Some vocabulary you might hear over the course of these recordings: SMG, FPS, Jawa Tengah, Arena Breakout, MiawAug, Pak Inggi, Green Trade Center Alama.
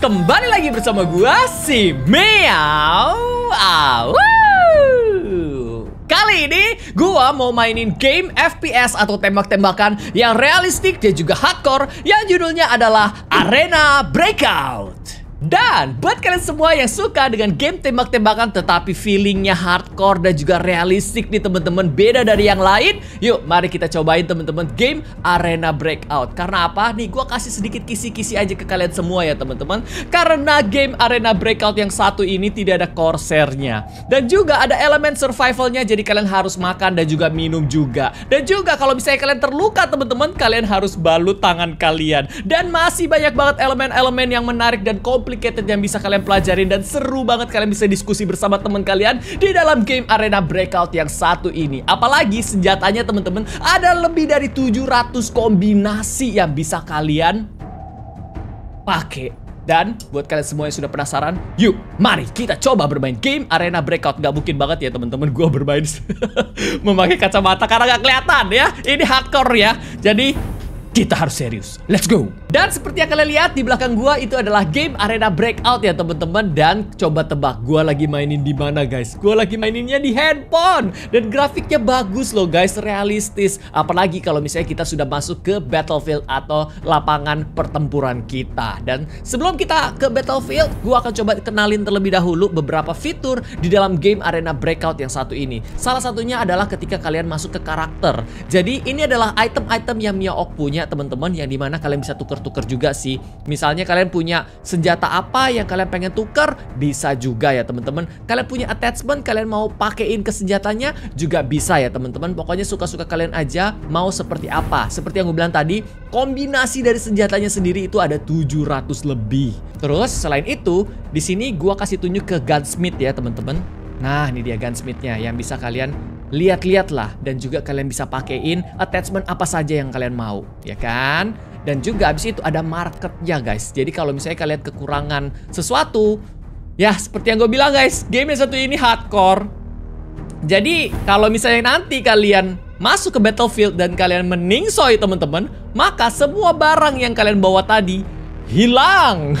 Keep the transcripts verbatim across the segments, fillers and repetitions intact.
kembali lagi bersama gua si MiawAug. Kali ini gua mau mainin game F P S atau tembak-tembakan yang realistik dan juga hardcore yang judulnya adalah Arena Breakout. Dan buat kalian semua yang suka dengan game tembak-tembakan tetapi feelingnya hardcore dan juga realistik nih teman-teman, beda dari yang lain, yuk mari kita cobain teman-teman game Arena Breakout. Karena apa? Nih gue kasih sedikit kisi-kisi aja ke kalian semua ya teman-teman. Karena game Arena Breakout yang satu ini tidak ada corsairnya, dan juga ada elemen survivalnya, jadi kalian harus makan dan juga minum juga. Dan juga kalau misalnya kalian terluka teman-teman, kalian harus balut tangan kalian. Dan masih banyak banget elemen-elemen yang menarik dan komplit yang bisa kalian pelajarin, dan seru banget kalian bisa diskusi bersama teman kalian di dalam game Arena Breakout yang satu ini. Apalagi senjatanya teman-teman ada lebih dari tujuh ratus kombinasi yang bisa kalian pakai. Dan buat kalian semua yang sudah penasaran, yuk mari kita coba bermain game Arena Breakout. Gak mungkin banget ya teman-teman gue bermain memakai kacamata karena gak kelihatan ya. Ini hardcore ya, jadi kita harus serius. Let's go. Dan seperti yang kalian lihat di belakang gua itu adalah game Arena Breakout ya teman-teman. Dan coba tebak gua lagi mainin di mana guys? Gua lagi maininnya di handphone, dan grafiknya bagus loh guys, realistis. Apalagi kalau misalnya kita sudah masuk ke battlefield atau lapangan pertempuran kita. Dan sebelum kita ke battlefield, gua akan coba kenalin terlebih dahulu beberapa fitur di dalam game Arena Breakout yang satu ini. Salah satunya adalah ketika kalian masuk ke karakter. Jadi ini adalah item-item yang MiawAug punya teman-teman, yang dimana kalian bisa tuker-tuker juga sih. Misalnya kalian punya senjata apa yang kalian pengen tuker, bisa juga ya teman-teman. Kalian punya attachment, kalian mau pakein ke senjatanya juga bisa ya teman-teman. Pokoknya suka-suka kalian aja mau seperti apa. Seperti yang gue bilang tadi, kombinasi dari senjatanya sendiri itu ada tujuh ratus lebih. Terus selain itu, di sini gua kasih tunjuk ke gunsmith ya teman-teman. Nah, ini dia gunsmithnya yang bisa kalian lihat-lihat lah, dan juga kalian bisa pakein attachment apa saja yang kalian mau, ya kan? Dan juga abis itu ada marketnya guys. Jadi kalau misalnya kalian kekurangan sesuatu, ya seperti yang gue bilang guys, game yang satu ini hardcore. Jadi kalau misalnya nanti kalian masuk ke battlefield dan kalian meningsoi teman-teman, maka semua barang yang kalian bawa tadi hilang.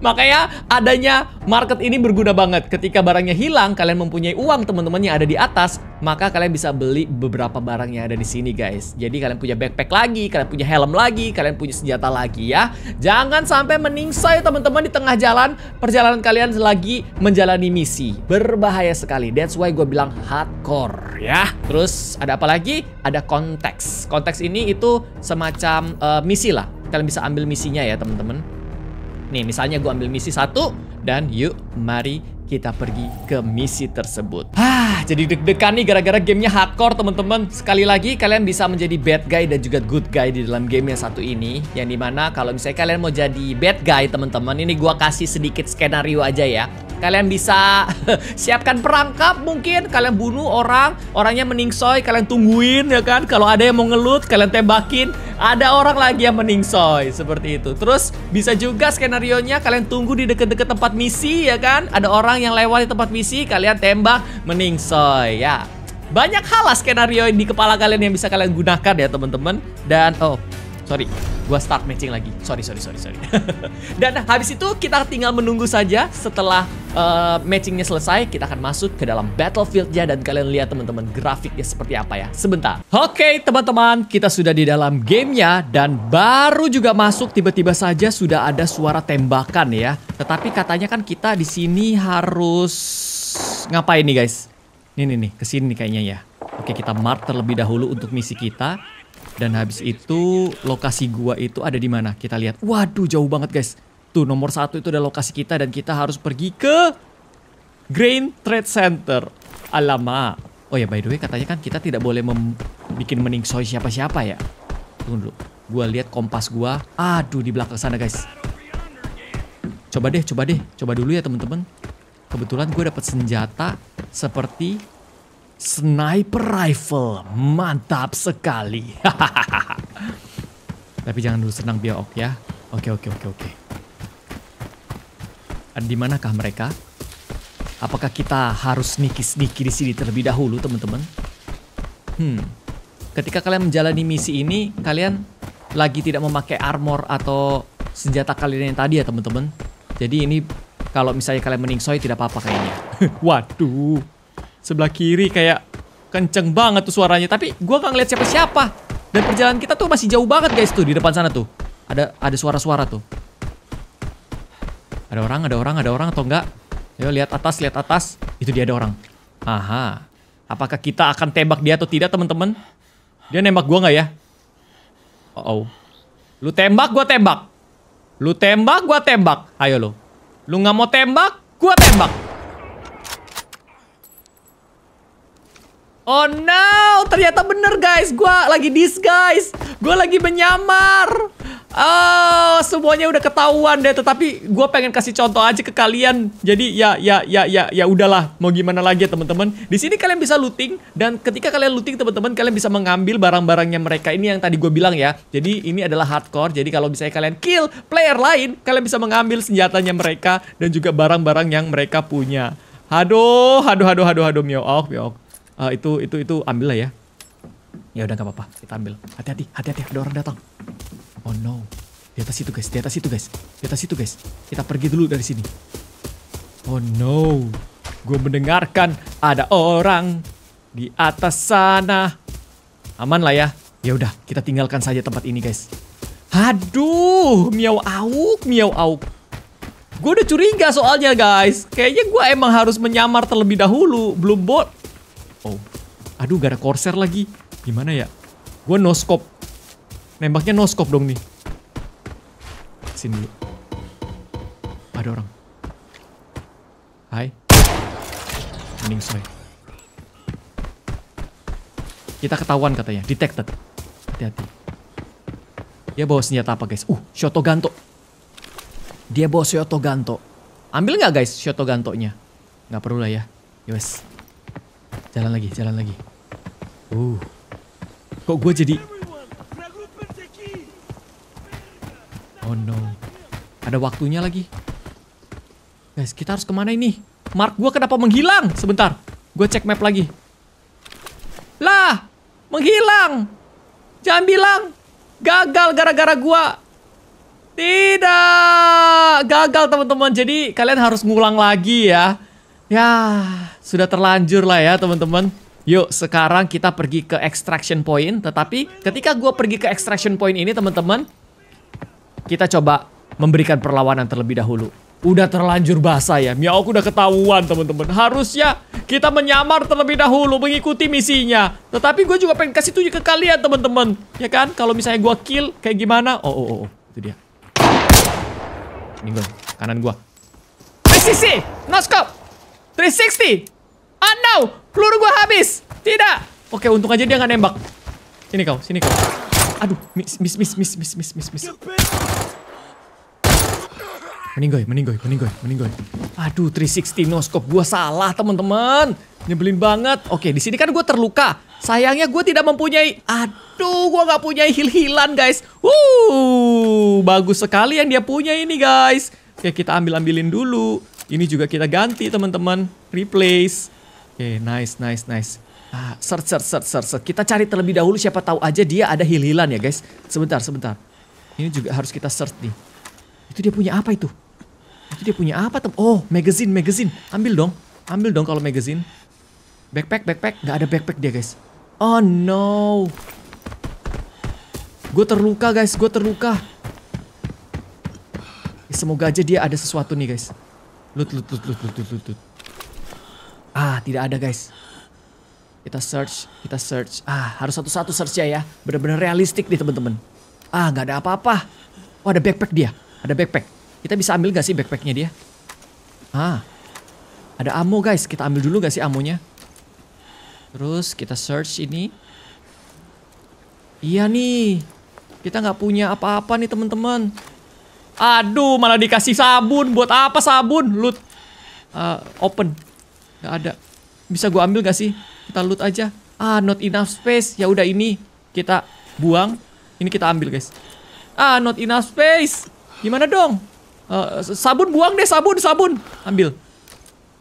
Makanya adanya market ini berguna banget. Ketika barangnya hilang, kalian mempunyai uang teman-teman yang ada di atas, maka kalian bisa beli beberapa barang yang ada di sini guys. Jadi kalian punya backpack lagi, kalian punya helm lagi, kalian punya senjata lagi ya. Jangan sampai meningsai teman-teman di tengah jalan perjalanan kalian lagi menjalani misi. Berbahaya sekali. That's why gue bilang hardcore ya. Terus ada apa lagi? Ada konteks. Konteks ini itu semacam uh, misi lah. Kalian bisa ambil misinya ya teman-teman. Nih misalnya gue ambil misi satu, dan yuk mari kita pergi ke misi tersebut. Hah, jadi deg-degan nih gara-gara gamenya hardcore teman-teman. Sekali lagi kalian bisa menjadi bad guy dan juga good guy di dalam game yang satu ini. Yang dimana kalau misalnya kalian mau jadi bad guy teman-teman, ini gue kasih sedikit skenario aja ya. Kalian bisa siapkan perangkap mungkin. Kalian bunuh orang, orangnya meningsoi, kalian tungguin ya kan. Kalau ada yang mau ngelut, kalian tembakin. Ada orang lagi yang meningsoi, seperti itu. Terus bisa juga skenarionya kalian tunggu di deket-deket tempat misi ya kan. Ada orang yang lewat di tempat misi, kalian tembak, meningsoi ya. Banyak hal lah skenario di kepala kalian yang bisa kalian gunakan ya teman-teman. Dan oh sorry, gua start matching lagi. Sorry, sorry, sorry, sorry. Dan habis itu kita tinggal menunggu saja. Setelah uh, matchingnya selesai, kita akan masuk ke dalam battlefieldnya, dan kalian lihat teman-teman grafiknya seperti apa ya. Sebentar. Oke teman-teman, kita sudah di dalam gamenya, dan baru juga masuk tiba-tiba saja sudah ada suara tembakan ya. Tetapi katanya kan kita di sini harus ngapain nih guys? Nih nih nih, kesini nih kayaknya ya. Oke, kita mark terlebih dahulu untuk misi kita. Dan habis itu lokasi gua itu ada di mana? Kita lihat. Waduh, jauh banget guys. Tuh nomor satu itu ada lokasi kita, dan kita harus pergi ke Green Trade Center Alama. Oh ya by the way, katanya kan kita tidak boleh bikin meningsoi siapa-siapa ya. Tunggu dulu. Gua lihat kompas gua. Aduh, di belakang sana guys. Coba deh, coba deh, coba dulu ya teman-teman. Kebetulan gue dapat senjata seperti sniper rifle, mantap sekali. Tapi jangan dulu senang MiawAug ya. Oke oke oke oke. Di manakah mereka? Apakah kita harus niki-niki di sini terlebih dahulu teman-teman? Hmm. Ketika kalian menjalani misi ini, kalian lagi tidak memakai armor atau senjata kalian yang tadi ya teman-teman. Jadi ini kalau misalnya kalian meningsoi tidak apa-apa kayaknya. Waduh, sebelah kiri kayak kenceng banget tuh suaranya. Tapi gue gak ngeliat siapa-siapa. Dan perjalanan kita tuh masih jauh banget guys tuh di depan sana tuh. Ada ada suara-suara tuh. Ada orang, ada orang, ada orang atau enggak? Ayo lihat atas, lihat atas. Itu dia ada orang. Aha. Apakah kita akan tembak dia atau tidak teman-teman? Dia nembak gua nggak ya? Oh, oh. Lu tembak, gua tembak. Lu tembak, gua tembak. Ayo lo. Lu nggak mau tembak, gua tembak. Oh no, ternyata bener guys, gua lagi disguise. Gua lagi menyamar. Oh, semuanya udah ketahuan deh. Tetapi gue pengen kasih contoh aja ke kalian. Jadi ya ya ya ya ya udahlah. Mau gimana lagi ya teman-teman. Di sini kalian bisa looting dan ketika kalian looting teman-teman kalian bisa mengambil barang-barangnya mereka ini yang tadi gue bilang ya. Jadi ini adalah hardcore. Jadi kalau misalnya kalian kill player lain, kalian bisa mengambil senjatanya mereka dan juga barang-barang yang mereka punya. Aduh, aduh, aduh, aduh, aduh, MiawAug, MiawAug. Uh, itu itu itu ambil lah ya. Ya udah nggak apa-apa. Kita ambil. Hati-hati, hati-hati. Ada orang datang. Oh no, di atas situ guys, di atas situ guys, di atas situ guys. Kita pergi dulu dari sini. Oh no, gue mendengarkan ada orang di atas sana. Aman lah ya. Ya udah, kita tinggalkan saja tempat ini guys. Aduh, MiawAug, MiawAug. Gue udah curiga soalnya guys. Kayaknya gue emang harus menyamar terlebih dahulu. Belum bot. Oh, aduh gak ada Corsair lagi. Gimana ya? Gue no scope. Nembaknya no scope dong nih. Sini dulu. Ada orang. Hai. Meningsoi. Kita ketahuan katanya. Detected. Hati-hati. Dia bawa senjata apa guys? Uh, Shotoganto. Dia bawa Shotoganto. Ambil nggak guys Shotogantonya? Nggak perlu lah ya. Yes. Jalan lagi, jalan lagi. Uh. Kok gue jadi... Oh no, ada waktunya lagi. Guys, kita harus kemana ini? Mark gue kenapa menghilang? Sebentar, gue cek map lagi. Lah, menghilang. Jangan bilang gagal gara-gara gue. Tidak, gagal teman-teman. Jadi kalian harus ngulang lagi ya. Ya, sudah terlanjur lah ya teman-teman. Yuk, sekarang kita pergi ke extraction point. Tetapi ketika gue pergi ke extraction point ini teman-teman, kita coba memberikan perlawanan terlebih dahulu. Udah terlanjur basah ya. MiawAug udah ketahuan teman-teman. Harusnya kita menyamar terlebih dahulu mengikuti misinya. Tetapi gue juga pengen kasih tunjuk ke kalian teman-teman. Ya kan? Kalau misalnya gue kill kayak gimana? Oh oh oh, oh. Itu dia. Ini gue kanan gue. Presisi, no scope, tiga enam nol. Oh no, peluru gue habis. Tidak. Oke, untung aja dia nggak nembak. Sini kau, sini kau. Aduh, miss, miss, miss, miss, miss, miss, miss, miss. Meninggoy, meninggoy, meninggoy, meninggoy. Aduh, tiga enam nol no scope. Gue salah, teman-teman. Nyebelin banget. Oke, di sini kan gue terluka. Sayangnya gue tidak mempunyai... Aduh, gue gak punya heal-healan, guys. Wuh, bagus sekali yang dia punya ini, guys. Oke, kita ambil-ambilin dulu. Ini juga kita ganti, teman-teman. Replace. Oke, nice, nice, nice. Ah, search, search, search, search, search. Kita cari terlebih dahulu, siapa tahu aja dia ada heal-healan ya guys. Sebentar, sebentar. Ini juga harus kita search nih. Itu dia punya apa itu? Itu dia punya apa? Oh, magazine, magazine. Ambil dong, ambil dong kalau magazine. Backpack, backpack. Gak ada backpack dia guys. Oh no. Gue terluka guys, gue terluka. Semoga aja dia ada sesuatu nih guys. Loot, loot, loot, loot, loot, loot, loot. Ah, tidak ada guys. Kita search, kita search. Ah, harus satu-satu search ya ya. Bener-bener realistik nih teman-teman. Ah, nggak ada apa-apa. Oh, ada backpack dia. Ada backpack. Kita bisa ambil nggak sih backpacknya dia? Ah, ada ammo guys. Kita ambil dulu nggak sih ammonya? Terus kita search ini. Iya nih. Kita nggak punya apa-apa nih teman-teman. Aduh, malah dikasih sabun. Buat apa sabun? Loot. Uh, open. Nggak ada. Bisa gue ambil nggak sih? Kita loot aja. Ah, not enough space. Ya udah ini kita buang. Ini kita ambil, guys. Ah, not enough space. Gimana dong? Uh, sabun buang deh, sabun, sabun. Ambil.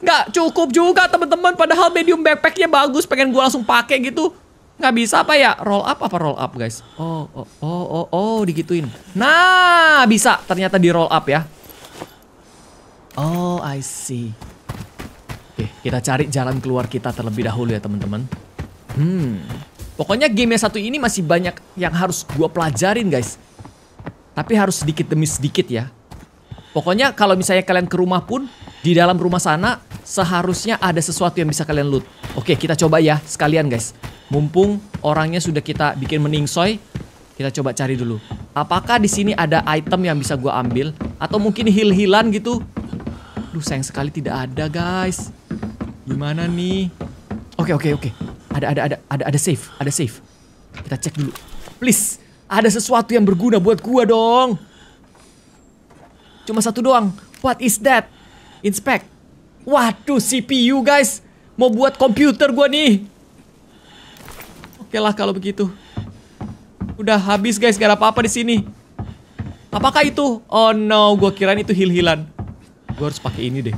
Nggak cukup juga, teman-teman. Padahal medium backpacknya bagus. Pengen gue langsung pakai gitu. Nggak bisa apa ya? Roll up apa roll up guys? Oh, oh, oh, oh, oh, digituin. Nah, bisa. Ternyata di roll up ya. Oh, I see. Oke, kita cari jalan keluar kita terlebih dahulu ya teman-teman. Hmm. Pokoknya game yang satu ini masih banyak yang harus gua pelajarin guys. Tapi harus sedikit demi sedikit ya. Pokoknya kalau misalnya kalian ke rumah pun, di dalam rumah sana seharusnya ada sesuatu yang bisa kalian loot. Oke, kita coba ya sekalian guys. Mumpung orangnya sudah kita bikin meningsoy, kita coba cari dulu. Apakah di sini ada item yang bisa gua ambil atau mungkin heal-healan gitu? Duh, sayang sekali tidak ada, guys. Gimana nih? Oke, oke, oke. Ada ada ada ada ada save, ada save. Kita cek dulu. Please, ada sesuatu yang berguna buat gua dong. Cuma satu doang. What is that? Inspect. Waduh, C P U, guys. Mau buat komputer gua nih. Oke lah kalau begitu. Udah habis guys, gak ada apa-apa di sini. Apakah itu? Oh no, gue kirain itu heal-healan. Gue harus pakai ini deh.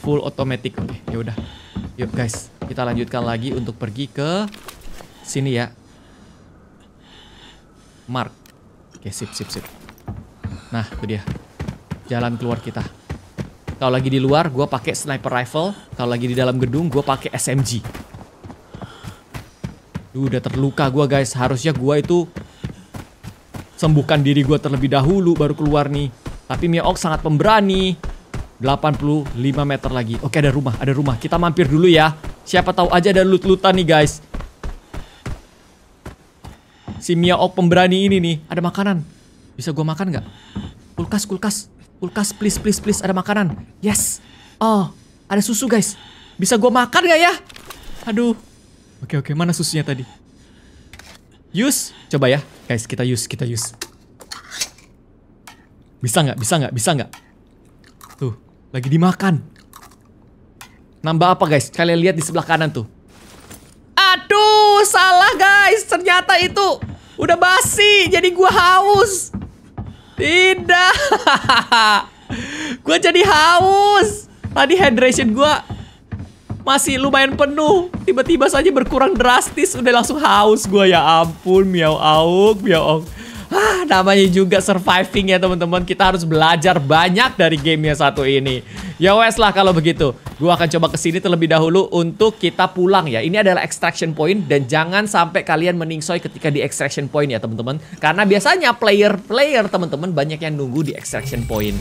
Full automatic. Oke, ya udah. Yuk guys, kita lanjutkan lagi untuk pergi ke sini ya. Mark. Oke, sip sip sip. Nah, itu dia. Jalan keluar kita. Kalau lagi di luar, gue pakai sniper rifle. Kalau lagi di dalam gedung, gue pakai S M G. Duh, udah terluka gue guys. Harusnya gue itu sembuhkan diri gue terlebih dahulu baru keluar nih. Tapi MiawAug sangat pemberani. Delapan puluh lima meter lagi. Oke, ada rumah, ada rumah. Kita mampir dulu ya. Siapa tahu aja ada loot-lootan nih guys. Si MiawAug pemberani ini nih. Ada makanan. Bisa gue makan gak? Kulkas, kulkas. Kulkas, please, please, please. Ada makanan. Yes. Oh, ada susu guys. Bisa gue makan gak ya? Aduh. Oke, oke, mana susunya tadi? Use, coba ya, guys, kita use, kita use. Bisa nggak? Bisa nggak? Bisa nggak? Tuh, lagi dimakan. Nambah apa, guys? Kalian lihat di sebelah kanan tuh. Aduh, salah, guys. Ternyata itu udah basi, jadi gua haus. Tidak, gua jadi haus. Tadi hydration gua masih lumayan penuh, tiba-tiba saja berkurang drastis, udah langsung haus gue. Ya ampun, MiawAug, MiawAug. Ah, namanya juga surviving ya teman-teman. Kita harus belajar banyak dari game yang satu ini. Ya wes lah kalau begitu. Gue akan coba kesini terlebih dahulu untuk kita pulang ya. Ini adalah extraction point dan jangan sampai kalian meningsoy ketika di extraction point ya teman-teman. Karena biasanya player-player teman-teman banyak yang nunggu di extraction point.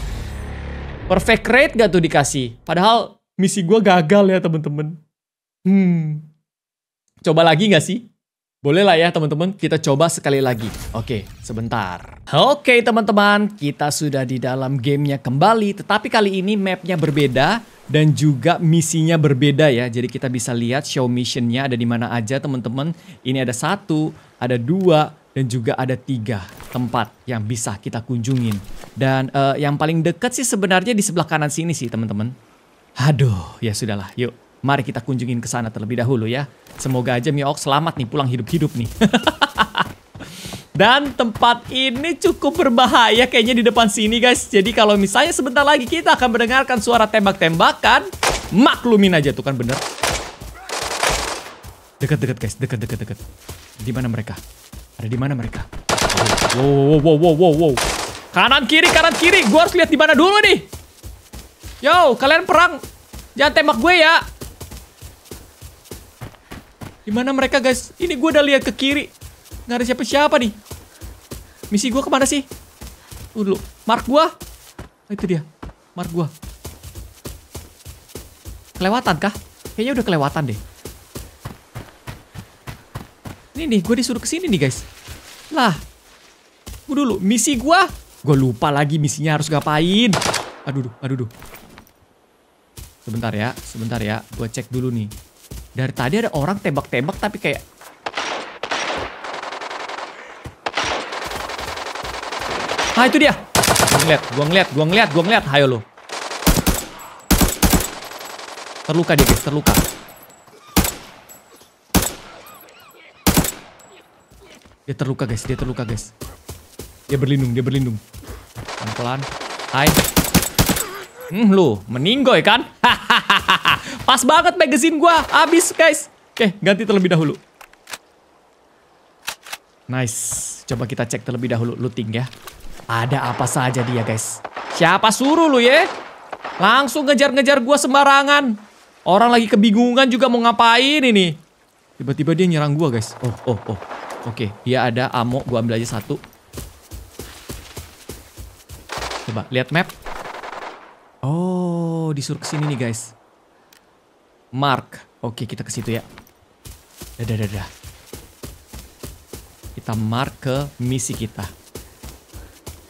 Perfect rate gak tuh dikasih? Padahal misi gue gagal ya teman-teman. Hmm, coba lagi nggak sih? Boleh lah ya teman-teman. Kita coba sekali lagi. Oke, sebentar. Oke teman-teman, kita sudah di dalam gamenya kembali. Tetapi kali ini mapnya berbeda dan juga misinya berbeda ya. Jadi kita bisa lihat show missionnya ada di mana aja teman-teman. Ini ada satu, ada dua, dan juga ada tiga tempat yang bisa kita kunjungin. Dan uh, yang paling dekat sih sebenarnya di sebelah kanan sini sih teman-teman. Aduh, ya sudahlah. Yuk, mari kita kunjungin ke sana terlebih dahulu ya. Semoga aja MiawAug selamat nih, pulang hidup-hidup nih. Dan tempat ini cukup berbahaya kayaknya di depan sini, guys. Jadi kalau misalnya sebentar lagi kita akan mendengarkan suara tembak-tembakan, maklumin aja tuh kan bener. Dekat-dekat, guys. Dekat-dekat-dekat. Di mana mereka? Ada di mana mereka? Wow, wow, wow, wow, wow, wow. Kanan kiri, kanan kiri. Gua harus lihat di mana dulu nih. Yo, kalian perang. Jangan tembak gue ya. Gimana mereka guys? Ini gue udah lihat ke kiri. Nggak ada siapa-siapa nih. Misi gue kemana sih? Tuh dulu. Mark gue. Oh, itu dia. Mark gue. Kelewatan kah? Kayaknya udah kelewatan deh. Ini nih, gue disuruh kesini nih guys. Lah. Gue dulu. Misi gue. Gue lupa lagi misinya harus ngapain. Aduh, aduh, aduh. Sebentar ya, sebentar ya. Gue cek dulu nih. Dari tadi ada orang tembak-tembak tapi kayak... Ah, itu dia. Gue ngeliat, gue ngeliat, gue ngeliat, gue ngeliat. Hayo lo. Terluka dia guys, terluka. Dia terluka guys, dia terluka guys. Dia berlindung, dia berlindung. Pelan-pelan. Hai. Hmm, lu meninggoy kan? Hahaha. Pas banget magazine gua habis, guys. Oke, ganti terlebih dahulu. Nice. Coba kita cek terlebih dahulu looting ya. Ada apa saja dia, guys. Siapa suruh lu ya? Langsung ngejar-ngejar gua sembarangan. Orang lagi kebingungan juga mau ngapain ini. Tiba-tiba dia nyerang gua, guys. Oh, oh, oh. Oke, dia ada ammo. Gua ambil aja satu. Coba lihat map. Oh, disuruh kesini nih, guys. Mark. Oke, kita ke situ ya. Dadah, dadah. Kita mark ke misi kita.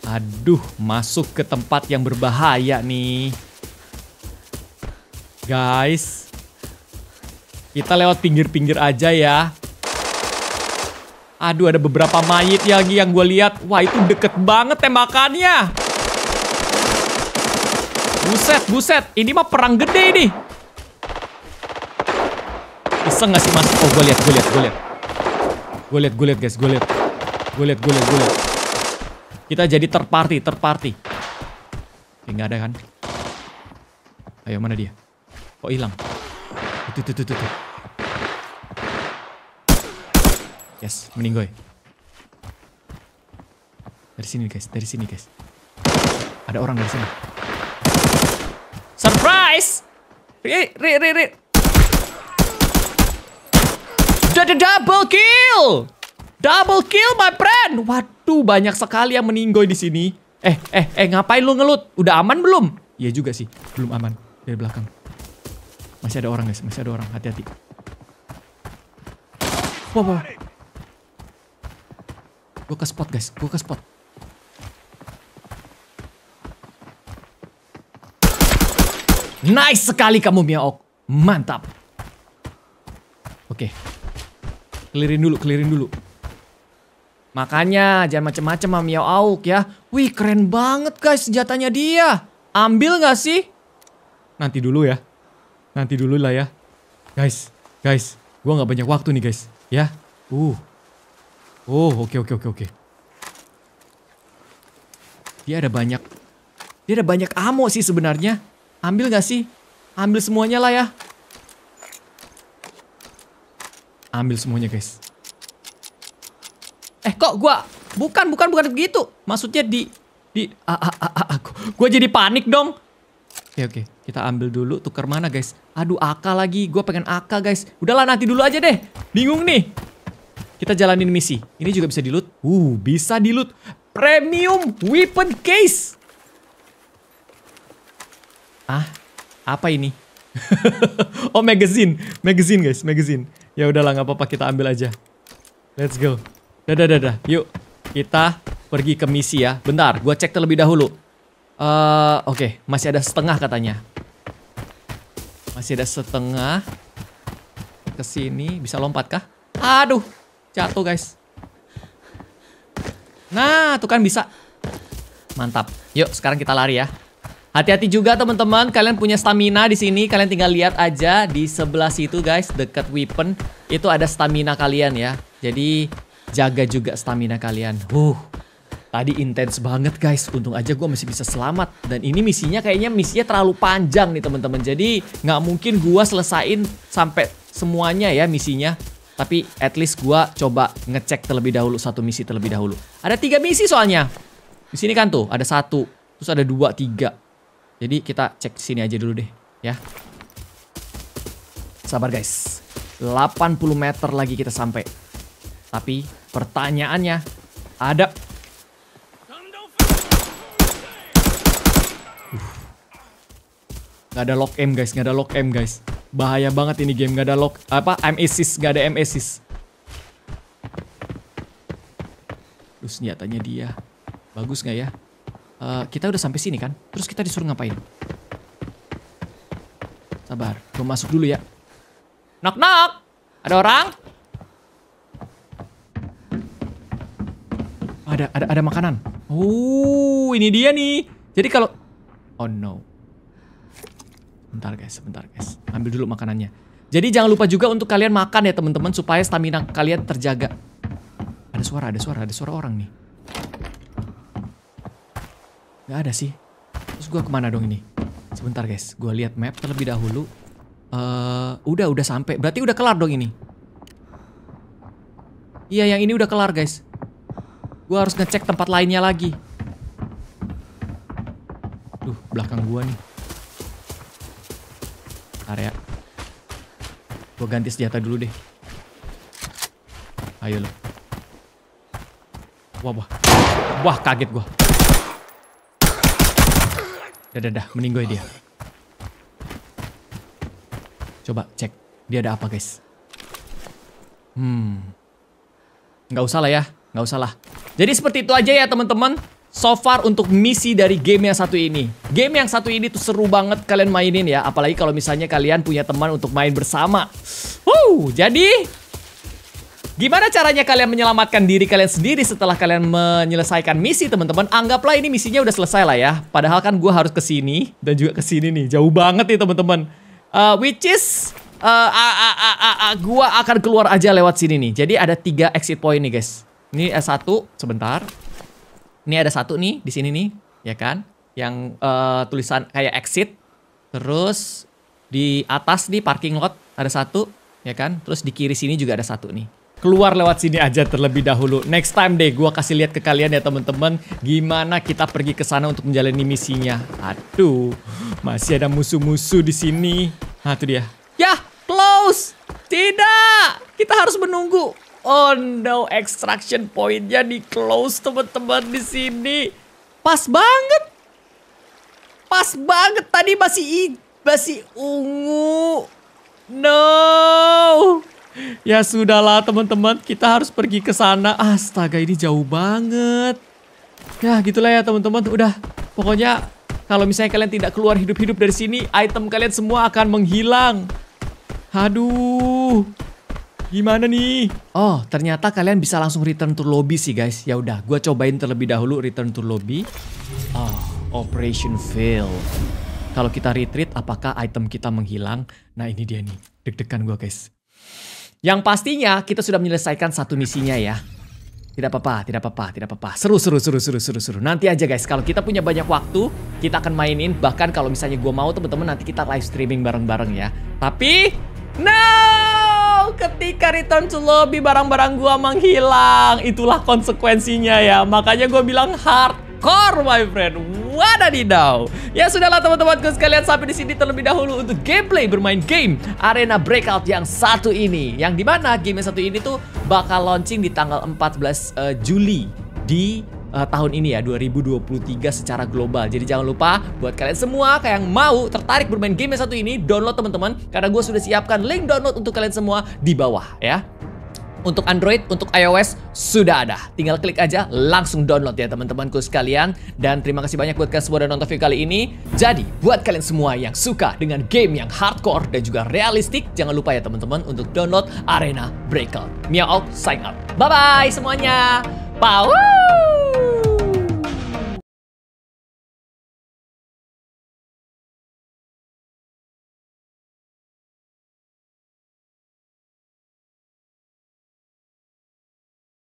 Aduh, masuk ke tempat yang berbahaya nih. Guys, kita lewat pinggir-pinggir aja ya. Aduh, ada beberapa mayit lagi yang gue lihat. Wah, itu deket banget tembakannya. Buset, buset. Ini mah perang gede nih. Iseng gak sih, Mas? Oh, gue lihat, gue lihat, gue lihat. Gue lihat, gue lihat, guys. Gue lihat. Gue lihat, gue lihat, gue lihat. Kita jadi terparty, terparty. Oke, gak ada kan? Ayo, mana dia? Kok hilang? Itu, itu, itu, itu. Yes, meninggoy. Dari sini, guys. Dari sini, guys. Ada orang dari sini. Surprise! Ri, ri, ri, ri. Double kill! Double kill, my friend! Waduh, banyak sekali yang meninggoy di sini. Eh, eh, eh, ngapain lu ngelut? Udah aman belum? Iya juga sih, belum aman. Dari belakang. Masih ada orang, guys. Masih ada orang. Hati-hati. Wow, wow. Gue ke spot, guys. Gue ke spot. Nice sekali kamu, MiawAug. Mantap. Oke. Clearin dulu, clearin dulu. Makanya jangan macem-macem sama MiawAug ya. Wih, keren banget guys senjatanya dia. Ambil gak sih? Nanti dulu ya. Nanti dulu lah ya. Guys, guys. Gua gak banyak waktu nih guys. Ya. Uh. Oh, oke, oke, oke, oke. Dia ada banyak. Dia ada banyak ammo sih sebenarnya. Ambil gak sih? Ambil semuanya lah ya. Ambil semuanya guys. Eh kok gua... Bukan, bukan, bukan begitu. Maksudnya di... di ah, ah, ah, ah, gua jadi panik dong. Oke, oke. Kita ambil dulu. Tuker mana guys? Aduh, A K lagi. Gua pengen A K guys. Udahlah, nanti dulu aja deh. Bingung nih. Kita jalanin misi. Ini juga bisa di-loot. Uh, bisa di-loot. Premium weapon case. Ah, apa ini? Oh, magazine. Magazine, guys. Magazine. Ya udahlah, nggak apa-apa. Kita ambil aja. Let's go. Dadah, dadah. Yuk, kita pergi ke misi ya. Bentar, gue cek terlebih dahulu. Uh, Oke, okay. Masih ada setengah katanya. Masih ada setengah. Kesini. Bisa lompat kah? Aduh, jatuh, guys. Nah, tuh kan bisa. Mantap. Yuk, sekarang kita lari ya. Hati-hati juga teman-teman, kalian punya stamina di sini, kalian tinggal lihat aja di sebelah situ guys, dekat weapon itu ada stamina kalian ya. Jadi jaga juga stamina kalian. Huh. Tadi intens banget guys. Untung aja gue masih bisa selamat. Dan ini misinya kayaknya misinya terlalu panjang nih teman-teman. Jadi nggak mungkin gue selesain sampai semuanya ya misinya. Tapi at least gue coba ngecek terlebih dahulu satu misi terlebih dahulu. Ada tiga misi soalnya. Di sini kan tuh ada satu, terus ada dua, tiga. Jadi kita cek sini aja dulu deh, ya. Sabar guys, delapan puluh meter lagi kita sampai. Tapi pertanyaannya, ada... Uh. Gak ada lock aim guys, gak ada lock aim guys. Bahaya banget ini game, gak ada lock... Apa, aim assist, gak ada aim assist. Terus senjatanya dia, bagus gak ya? Uh, kita udah sampai sini kan? Terus kita disuruh ngapain? Sabar, gue masuk dulu ya. Knock knock, ada orang? Ada ada ada makanan. Oh, ini dia nih. Jadi kalau, oh no. Bentar guys, bentar guys. Ambil dulu makanannya. Jadi jangan lupa juga untuk kalian makan ya teman-teman supaya stamina kalian terjaga. Ada suara, ada suara, ada suara orang nih. Gak ada sih. Terus gue kemana dong ini? Sebentar guys, gue lihat map terlebih dahulu. Uh, udah, udah sampai. Berarti udah kelar dong ini. Iya, yang ini udah kelar guys. Gua harus ngecek tempat lainnya lagi. Duh, belakang gua nih. Bentar ya. Gua ganti senjata dulu deh. Ayo lo. Wah, wah. Wah, kaget gua. Dah, dah, dah. Mending gua dia. Coba cek. Dia ada apa, guys? Hmm. Nggak usah lah ya. Nggak usah lah. Jadi seperti itu aja ya, teman-teman. So far untuk misi dari game yang satu ini. Game yang satu ini tuh seru banget kalian mainin ya. Apalagi kalau misalnya kalian punya teman untuk main bersama. Huh, jadi... Gimana caranya kalian menyelamatkan diri kalian sendiri setelah kalian menyelesaikan misi, teman-teman? Anggaplah ini misinya udah selesai lah ya. Padahal kan gue harus ke sini dan juga ke sini nih. Jauh banget nih, teman-teman. Uh, which is... Uh, uh, uh, uh, uh, uh, gue akan keluar aja lewat sini nih. Jadi ada tiga exit point nih, guys. Ini S satu, sebentar. Ini ada satu nih, di sini nih. Ya kan? Yang uh, tulisan kayak exit. Terus di atas di parking lot ada satu. Ya kan? Terus di kiri sini juga ada satu nih. Keluar lewat sini aja terlebih dahulu. Next time deh gue kasih lihat ke kalian ya, teman-teman, gimana kita pergi ke sana untuk menjalani misinya. Aduh, masih ada musuh-musuh di sini. Nah, itu dia. Yah, close. Tidak, kita harus menunggu. Oh no, extraction pointnya di close, teman-teman, di sini. Pas banget. Pas banget tadi masih masih ungu. No. Ya sudahlah, teman-teman, kita harus pergi ke sana. Astaga, ini jauh banget. Ya gitulah ya, teman-teman. Udah, pokoknya kalau misalnya kalian tidak keluar hidup-hidup dari sini, item kalian semua akan menghilang. Aduh, gimana nih? Oh, ternyata kalian bisa langsung return to lobby sih, guys. Ya udah, gue cobain terlebih dahulu return to lobby. Oh, operation fail. Kalau kita retreat, apakah item kita menghilang? Nah, ini dia nih. Deg-degan gue, guys. Yang pastinya kita sudah menyelesaikan satu misinya ya. Tidak apa-apa, tidak apa-apa, tidak apa-apa. Seru, seru, seru, seru, seru, seru. Nanti aja guys, kalau kita punya banyak waktu, kita akan mainin. Bahkan kalau misalnya gue mau, teman-teman, nanti kita live streaming bareng-bareng ya. Tapi, no! Ketika return to lobby, barang-barang gue menghilang. Itulah konsekuensinya ya. Makanya gue bilang hardcore, my friend. Wadadidaw. Ya sudahlah, teman-temanku sekalian, sampai di sini terlebih dahulu untuk gameplay bermain game Arena Breakout yang satu ini, yang dimana game yang satu ini tuh bakal launching di tanggal empat belas uh, Juli di uh, tahun ini ya, dua ribu dua puluh tiga secara global. Jadi jangan lupa buat kalian semua kayak yang mau tertarik bermain game yang satu ini, download teman-teman, karena gue sudah siapkan link download untuk kalian semua di bawah ya. Untuk Android, untuk iOS sudah ada. Tinggal klik aja langsung download ya, teman-temanku sekalian. Dan terima kasih banyak buat kalian semua udah nonton video kali ini. Jadi buat kalian semua yang suka dengan game yang hardcore dan juga realistik, jangan lupa ya, teman-teman, untuk download Arena Breakout. MiawAug sign up. Bye bye semuanya. Bye.